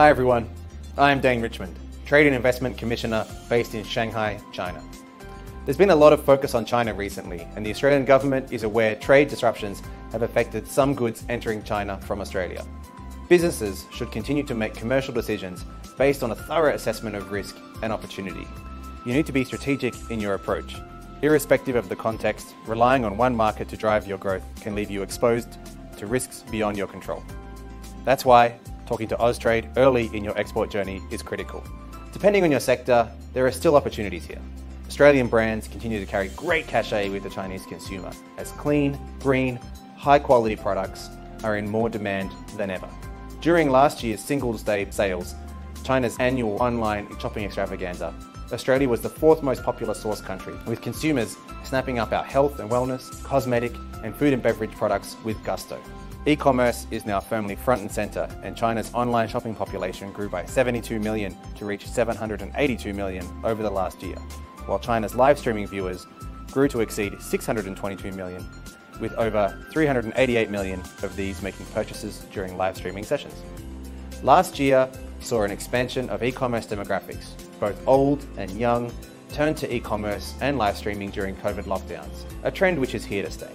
Hi everyone, I'm Dane Richmond, Trade and Investment Commissioner based in Shanghai, China. There's been a lot of focus on China recently, and the Australian government is aware trade disruptions have affected some goods entering China from Australia. Businesses should continue to make commercial decisions based on a thorough assessment of risk and opportunity. You need to be strategic in your approach. Irrespective of the context, relying on one market to drive your growth can leave you exposed to risks beyond your control. That's why talking to Austrade early in your export journey is critical. Depending on your sector, there are still opportunities here. Australian brands continue to carry great cachet with the Chinese consumer, as clean, green, high-quality products are in more demand than ever. During last year's Singles Day sales, China's annual online shopping extravaganza, Australia was the fourth most popular source country, with consumers snapping up our health and wellness, cosmetic and food and beverage products with gusto. E-commerce is now firmly front and centre, and China's online shopping population grew by 72 million to reach 782 million over the last year, while China's live streaming viewers grew to exceed 622 million, with over 388 million of these making purchases during live streaming sessions. Last year saw an expansion of e-commerce demographics. Both old and young turned to e-commerce and live streaming during COVID lockdowns, a trend which is here to stay.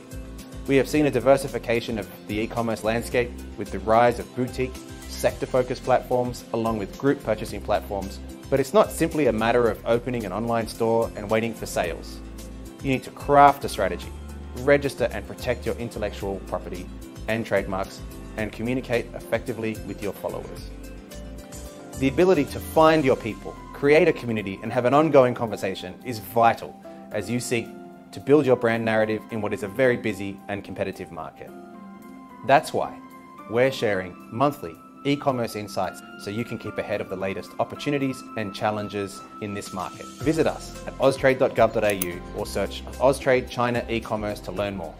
We have seen a diversification of the e-commerce landscape with the rise of boutique, sector-focused platforms along with group purchasing platforms, but it's not simply a matter of opening an online store and waiting for sales. You need to craft a strategy, register and protect your intellectual property and trademarks, and communicate effectively with your followers. The ability to find your people, create a community and have an ongoing conversation is vital as you seek to build your brand narrative in what is a very busy and competitive market. That's why we're sharing monthly e-commerce insights so you can keep ahead of the latest opportunities and challenges in this market. Visit us at austrade.gov.au or search Austrade China e-commerce to learn more.